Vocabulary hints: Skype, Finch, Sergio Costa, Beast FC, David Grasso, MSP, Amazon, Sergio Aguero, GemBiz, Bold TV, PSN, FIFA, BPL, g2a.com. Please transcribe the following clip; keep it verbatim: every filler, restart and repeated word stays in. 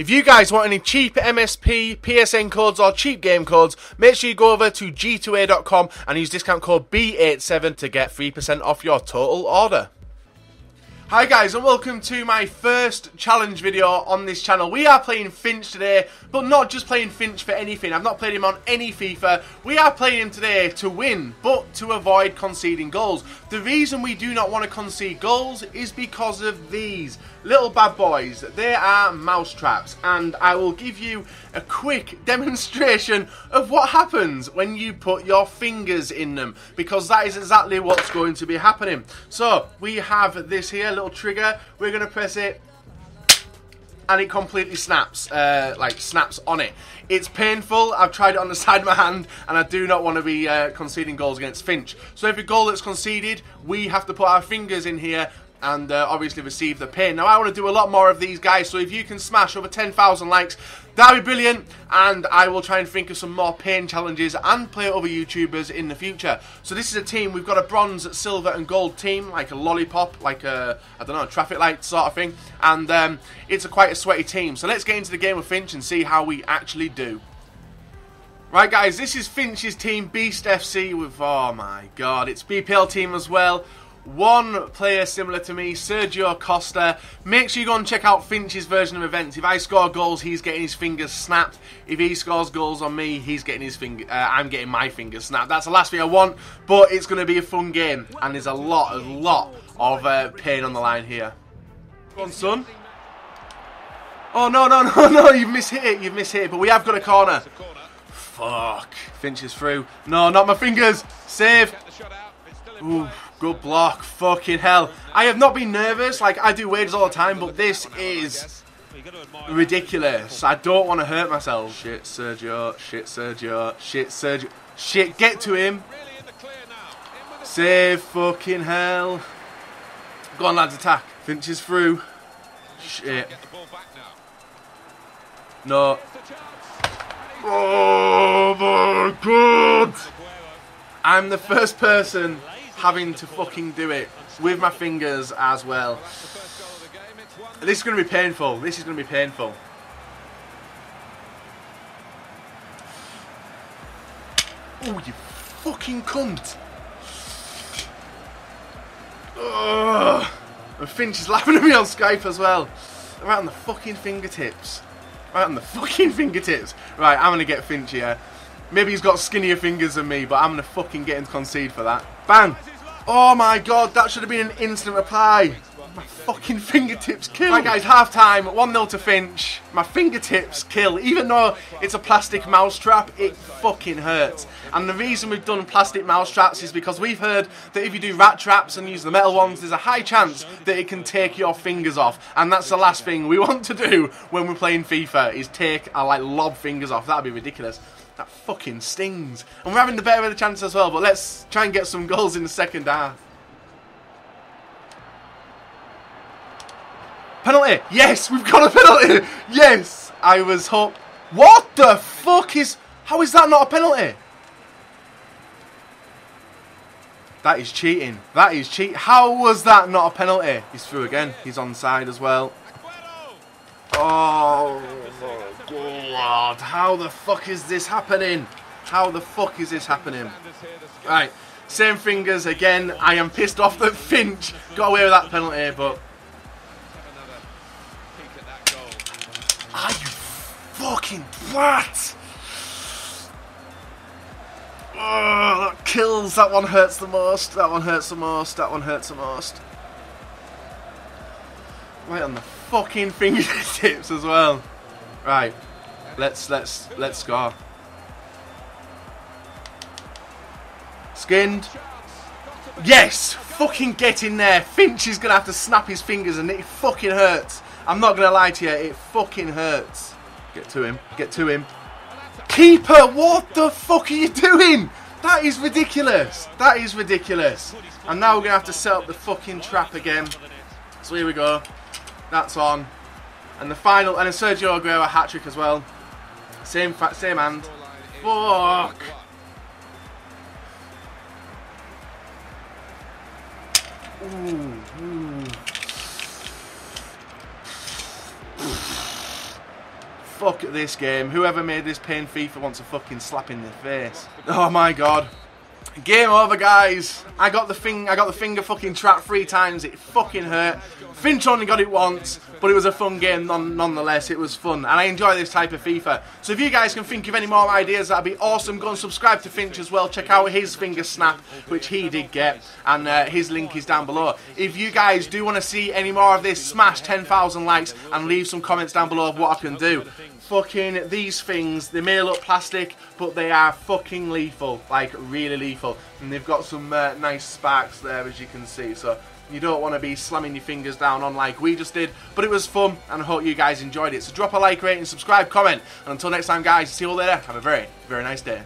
If you guys want any cheap M S P, P S N codes or cheap game codes, make sure you go over to G two A dot com and use discount code B eighty-seven to get three percent off your total order. Hi guys, and welcome to my first challenge video on this channel. We are playing Finch today, but not just playing Finch for anything. I've not played him on any FIFA. We are playing him today to win, but to avoid conceding goals. The reason we do not want to concede goals is because of these little bad boys. They are mousetraps, and I will give you a quick demonstration of what happens when you put your fingers in them, because that is exactly what's going to be happening. So, we have this here, little trigger. We're going to press it and it completely snaps, uh, like snaps on it. It's painful. I've tried it on the side of my hand and I do not want to be uh, conceding goals against Finch. So every goal that's conceded, we have to put our fingers in here and uh, obviously receive the pain. Now I want to do a lot more of these guys, so if you can smash over ten thousand likes, that would be brilliant, and I will try and think of some more pain challenges and play other YouTubers in the future. So this is a team. We've got a bronze, silver and gold team, like a lollipop, like a, I don't know, a traffic light sort of thing, and um, it's a quite a sweaty team. So let's get into the game with Finch and see how we actually do. Right guys, this is Finch's team, Beast F C, with, oh my god, it's B P L team as well. One player similar to me, Sergio Costa. Make sure you go and check out Finch's version of events. If I score goals, he's getting his fingers snapped. If he scores goals on me, he's getting his finger. Uh, I'm getting my fingers snapped. That's the last thing I want, but it's going to be a fun game, and there's a lot, a lot of uh, pain on the line here. Go on, son. Oh no, no, no, no! You've mishit it. You've mishit it. But we have got a corner. Fuck! Finch is through. No, not my fingers. Save. Ooh, good block. Fucking hell. I have not been nervous. Like, I do waves all the time, but this is ridiculous. I don't want to hurt myself. Shit, Sergio. Shit, Sergio. Shit, Sergio. Shit, get to him. Save. Fucking hell. Go on, lads, attack. Finch is through. Shit. No. Oh, my God. I'm the first person having to fucking do it with my fingers as well. This is going to be painful. This is going to be painful. Oh, you fucking cunt. Ugh. And Finch is laughing at me on Skype as well. Right on the fucking fingertips. Right on the fucking fingertips. Right, I'm going to get Finch here. Maybe he's got skinnier fingers than me, but I'm going to fucking get him to concede for that. Bang! Oh my god, that should have been an instant reply. My fucking fingertips kill. Right guys, half time, one nil to Finch. My fingertips kill. Even though it's a plastic mousetrap, it fucking hurts. And the reason we've done plastic mousetraps is because we've heard that if you do rat traps and use the metal ones, there's a high chance that it can take your fingers off. And that's the last thing we want to do when we're playing FIFA, is take our, like, lob fingers off. That'd be ridiculous. That fucking stings. And we're having the better of the chance as well, but let's try and get some goals in the second half. Penalty! Yes, we've got a penalty! Yes! I was hooked. What the fuck is... How is that not a penalty? That is cheating. That is cheat. How was that not a penalty? He's through again. He's onside as well. Oh my god, how the fuck is this happening? How the fuck is this happening? Right, same fingers again. I am pissed off that Finch got away with that penalty, but... Are you fucking brat? Oh, that kills. That one hurts the most. That one hurts the most. That one hurts the most. Right on the fucking fingertips as well. Right, let's let's let's score. Skinned. Yes, fucking get in there. Finch is gonna have to snap his fingers, and it fucking hurts. I'm not gonna lie to you, it fucking hurts. Get to him. Get to him. Keeper, what the fuck are you doing? That is ridiculous. That is ridiculous. And now we're gonna have to set up the fucking trap again. So here we go. That's on. And the final, and a Sergio Aguero hat-trick as well. Same fa same hand. Fuck. Ooh, ooh. Fuck this game. Whoever made this pin FIFA wants a fucking slap in the face. Oh my god. Game over, guys. I got the thing. I got the finger fucking trapped three times. It fucking hurt. Finch only got it once, but it was a fun game non nonetheless. It was fun, and I enjoy this type of FIFA. So if you guys can think of any more ideas, that'd be awesome. Go and subscribe to Finch as well. Check out his finger snap, which he did get, and uh, his link is down below. If you guys do want to see any more of this, smash ten thousand likes and leave some comments down below of what I can do. Fucking these things. They may look plastic, but they are fucking lethal. Like, really lethal. And they've got some uh, nice sparks there, as you can see, so you don't want to be slamming your fingers down on like we just did, but it was fun and I hope you guys enjoyed it. So drop a like, rate and subscribe, comment, and until next time guys, see you all later. Have a very very nice day.